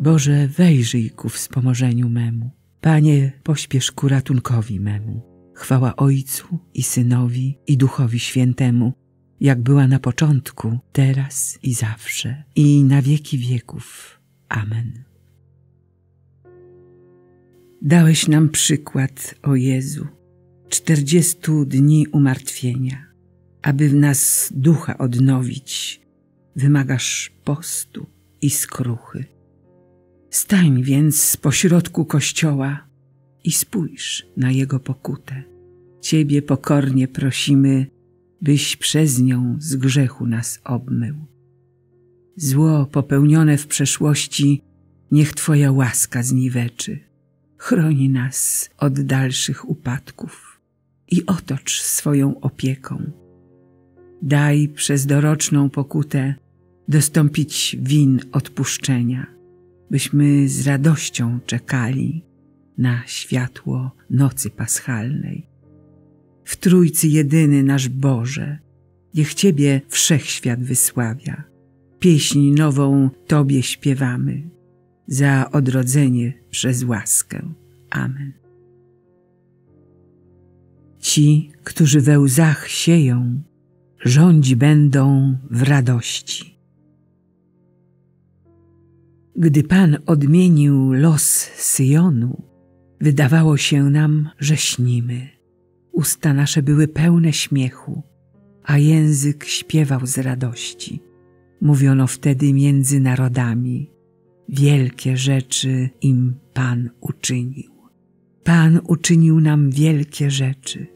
Boże, wejrzyj ku wspomożeniu memu. Panie, pośpiesz ku ratunkowi memu. Chwała Ojcu i Synowi i Duchowi Świętemu, jak była na początku, teraz i zawsze, i na wieki wieków. Amen. Dałeś nam przykład, o Jezu, 40 dni umartwienia. Aby w nas ducha odnowić, wymagasz postu i skruchy. Stań więc z pośrodku Kościoła i spójrz na jego pokutę. Ciebie pokornie prosimy, byś przez nią z grzechu nas obmył. Zło popełnione w przeszłości niech Twoja łaska zniweczy. Chroni nas od dalszych upadków i otocz swoją opieką. Daj przez doroczną pokutę dostąpić win odpuszczenia, byśmy z radością czekali na światło nocy paschalnej. W Trójcy jedyny nasz Boże, niech Ciebie wszechświat wysławia. Pieśń nową Tobie śpiewamy, za odrodzenie przez łaskę. Amen. Ci, którzy we łzach sieją, rządzi będą w radości. Gdy Pan odmienił los Syjonu, wydawało się nam, że śnimy. Usta nasze były pełne śmiechu, a język śpiewał z radości. Mówiono wtedy między narodami: wielkie rzeczy im Pan uczynił. Pan uczynił nam wielkie rzeczy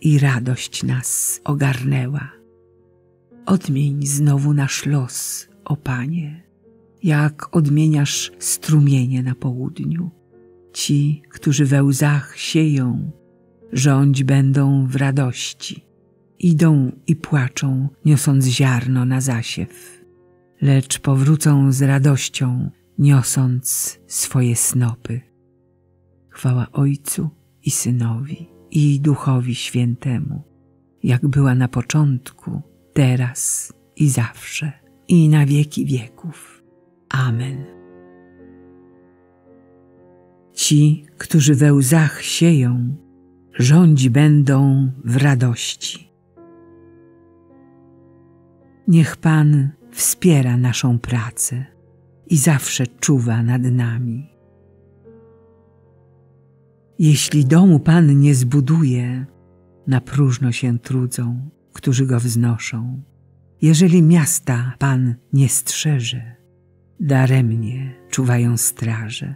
i radość nas ogarnęła. Odmień znowu nasz los, o Panie, jak odmieniasz strumienie na południu. Ci, którzy we łzach sieją, rządź będą w radości. Idą i płaczą, niosąc ziarno na zasiew, lecz powrócą z radością, niosąc swoje snopy. Chwała Ojcu i Synowi i Duchowi Świętemu, jak była na początku, teraz i zawsze, i na wieki wieków. Amen. Ci, którzy we łzach sieją, rządzi będą w radości. Niech Pan wspiera naszą pracę i zawsze czuwa nad nami. Jeśli domu Pan nie zbuduje, na próżno się trudzą, którzy go wznoszą. Jeżeli miasta Pan nie strzeże, daremnie czuwają straże.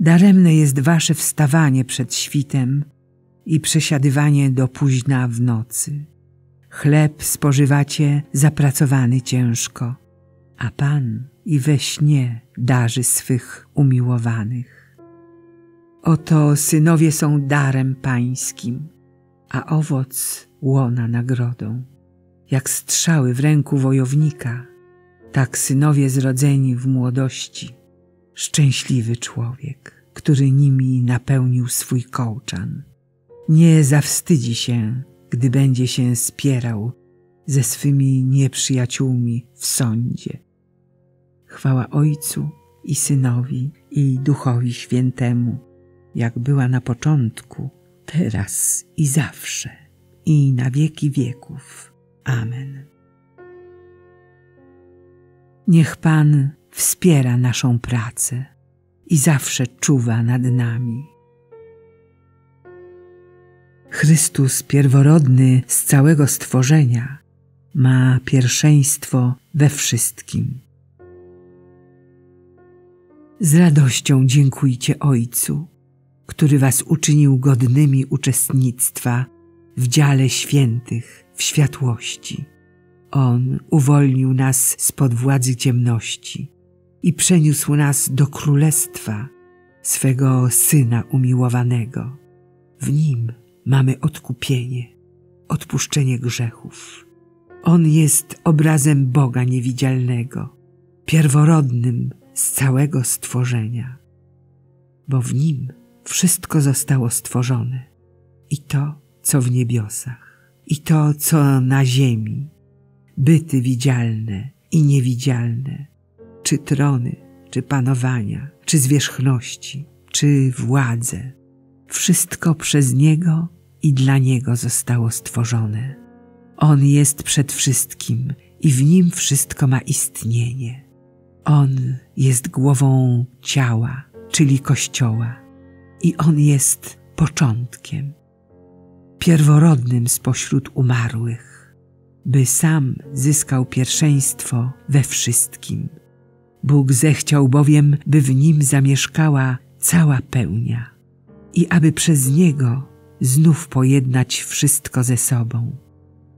Daremne jest wasze wstawanie przed świtem i przesiadywanie do późna w nocy. Chleb spożywacie zapracowany ciężko, a Pan i we śnie darzy swych umiłowanych. Oto synowie są darem Pańskim, a owoc łona nagrodą. Jak strzały w ręku wojownika, tak synowie zrodzeni w młodości. Szczęśliwy człowiek, który nimi napełnił swój kołczan. Nie zawstydzi się, gdy będzie się spierał ze swymi nieprzyjaciółmi w sądzie. Chwała Ojcu i Synowi i Duchowi Świętemu, jak była na początku, teraz i zawsze, i na wieki wieków. Amen. Niech Pan wspiera naszą pracę i zawsze czuwa nad nami. Chrystus pierworodny z całego stworzenia ma pierwszeństwo we wszystkim. Z radością dziękujcie Ojcu, który was uczynił godnymi uczestnictwa w dziale świętych w światłości. On uwolnił nas spod władzy ciemności i przeniósł nas do królestwa swego Syna umiłowanego. W Nim mamy odkupienie, odpuszczenie grzechów. On jest obrazem Boga niewidzialnego, pierworodnym z całego stworzenia, bo w Nim wszystko zostało stworzone, i to, co w niebiosach, i to, co na ziemi, byty widzialne i niewidzialne, czy trony, czy panowania, czy zwierzchności, czy władzę. Wszystko przez Niego i dla Niego zostało stworzone. On jest przed wszystkim i w Nim wszystko ma istnienie. On jest głową ciała, czyli Kościoła, i On jest początkiem, pierworodnym spośród umarłych, by sam zyskał pierwszeństwo we wszystkim. Bóg zechciał bowiem, by w Nim zamieszkała cała pełnia i aby przez Niego znów pojednać wszystko ze sobą,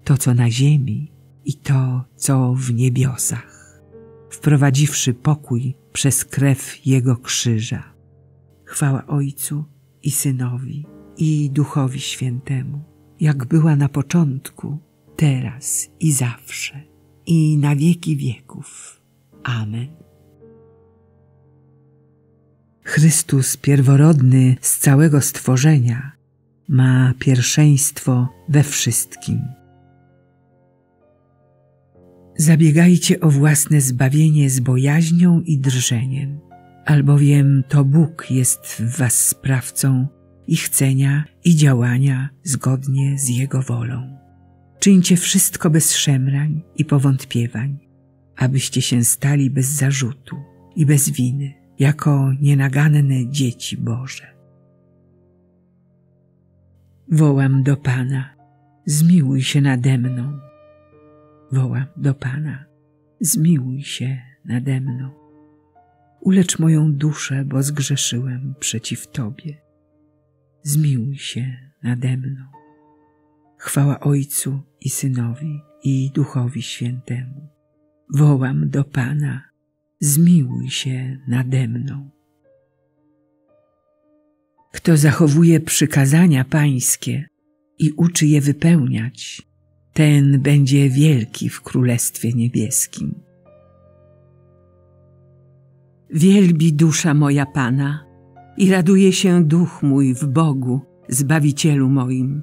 to co na ziemi i to co w niebiosach, wprowadziwszy pokój przez krew Jego krzyża. Chwała Ojcu i Synowi, i Duchowi Świętemu, jak była na początku, teraz i zawsze, i na wieki wieków. Amen. Chrystus pierworodny z całego stworzenia ma pierwszeństwo we wszystkim. Zabiegajcie o własne zbawienie z bojaźnią i drżeniem, albowiem to Bóg jest w was sprawcą i chcenia, i działania zgodnie z Jego wolą. Czyńcie wszystko bez szemrań i powątpiewań, abyście się stali bez zarzutu i bez winy, jako nienaganne dzieci Boże. Wołam do Pana, zmiłuj się nade mną. Wołam do Pana, zmiłuj się nade mną. Ulecz moją duszę, bo zgrzeszyłem przeciw Tobie. Zmiłuj się nade mną. Chwała Ojcu i Synowi, i Duchowi Świętemu. Wołam do Pana, zmiłuj się nade mną. Kto zachowuje przykazania Pańskie i uczy je wypełniać, ten będzie wielki w Królestwie Niebieskim. Wielbi dusza moja Pana i raduje się duch mój w Bogu, Zbawicielu moim,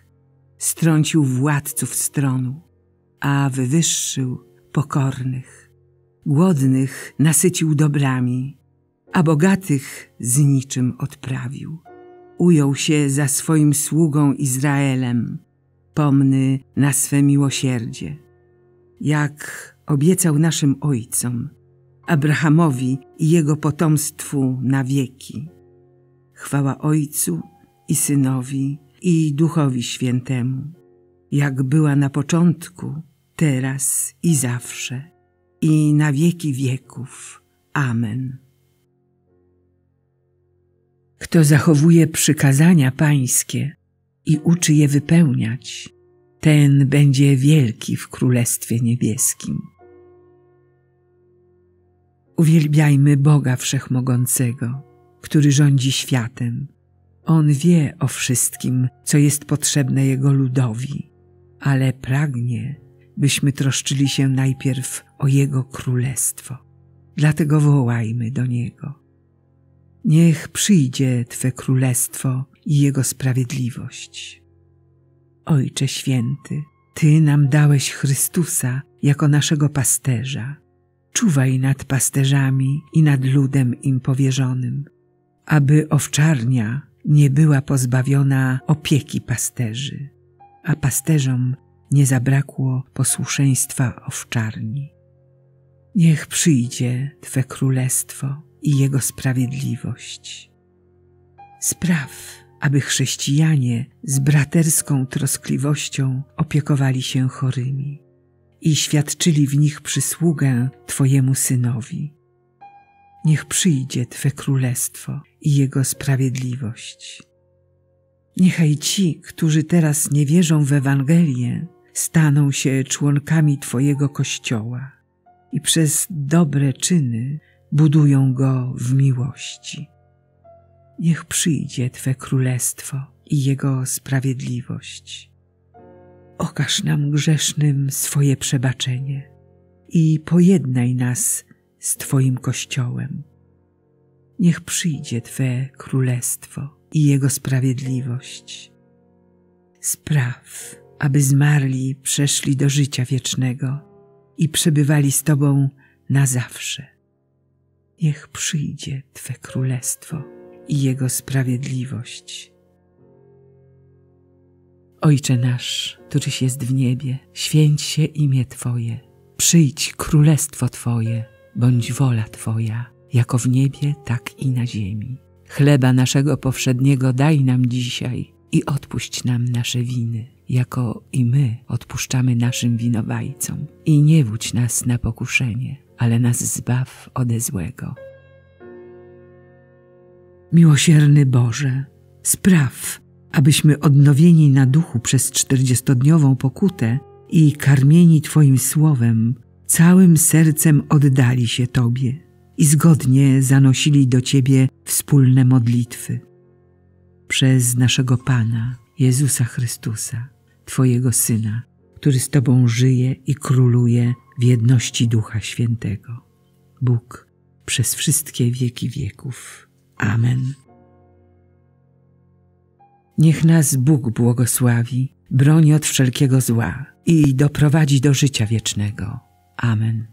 strącił władców z tronu, a wywyższył pokornych. Głodnych nasycił dobrami, a bogatych z niczym odprawił. Ujął się za swoim sługą Izraelem, pomny na swe miłosierdzie, jak obiecał naszym ojcom, Abrahamowi i jego potomstwu na wieki. Chwała Ojcu i Synowi, i Duchowi Świętemu, jak była na początku, teraz i zawsze, i na wieki wieków. Amen. Kto zachowuje przykazania Pańskie i uczy je wypełniać, ten będzie wielki w Królestwie Niebieskim. Uwielbiajmy Boga Wszechmogącego, który rządzi światem. On wie o wszystkim, co jest potrzebne Jego ludowi, ale pragnie, byśmy troszczyli się najpierw o Jego Królestwo. Dlatego wołajmy do Niego. Niech przyjdzie Twe Królestwo i Jego sprawiedliwość. Ojcze Święty, Ty nam dałeś Chrystusa jako naszego pasterza. Czuwaj nad pasterzami i nad ludem im powierzonym, aby owczarnia nie była pozbawiona opieki pasterzy, a pasterzom nie zabrakło posłuszeństwa owczarni. Niech przyjdzie Twe Królestwo i Jego sprawiedliwość. Spraw, aby chrześcijanie z braterską troskliwością opiekowali się chorymi i świadczyli w nich przysługę Twojemu Synowi. Niech przyjdzie Twe Królestwo i Jego sprawiedliwość. Niechaj ci, którzy teraz nie wierzą w Ewangelię, staną się członkami Twojego Kościoła i przez dobre czyny budują go w miłości. Niech przyjdzie Twe królestwo i Jego sprawiedliwość. Okaż nam grzesznym swoje przebaczenie i pojednaj nas z Twoim Kościołem. Niech przyjdzie Twe królestwo i Jego sprawiedliwość. Spraw, aby zmarli przeszli do życia wiecznego i przebywali z Tobą na zawsze. Niech przyjdzie Twe królestwo i Jego sprawiedliwość. Ojcze nasz, któryś jest w niebie, święć się imię Twoje. Przyjdź królestwo Twoje, bądź wola Twoja, jako w niebie, tak i na ziemi. Chleba naszego powszedniego daj nam dzisiaj i odpuść nam nasze winy, jako i my odpuszczamy naszym winowajcom. I nie wódź nas na pokuszenie, ale nas zbaw ode złego. Miłosierny Boże, spraw, abyśmy odnowieni na duchu przez 40-dniową pokutę i karmieni Twoim słowem, całym sercem oddali się Tobie i zgodnie zanosili do Ciebie wspólne modlitwy. Przez naszego Pana, Jezusa Chrystusa, Twojego Syna, który z Tobą żyje i króluje w jedności Ducha Świętego. Bóg przez wszystkie wieki wieków. Amen. Niech nas Bóg błogosławi, broni od wszelkiego zła i doprowadzi do życia wiecznego. Amen.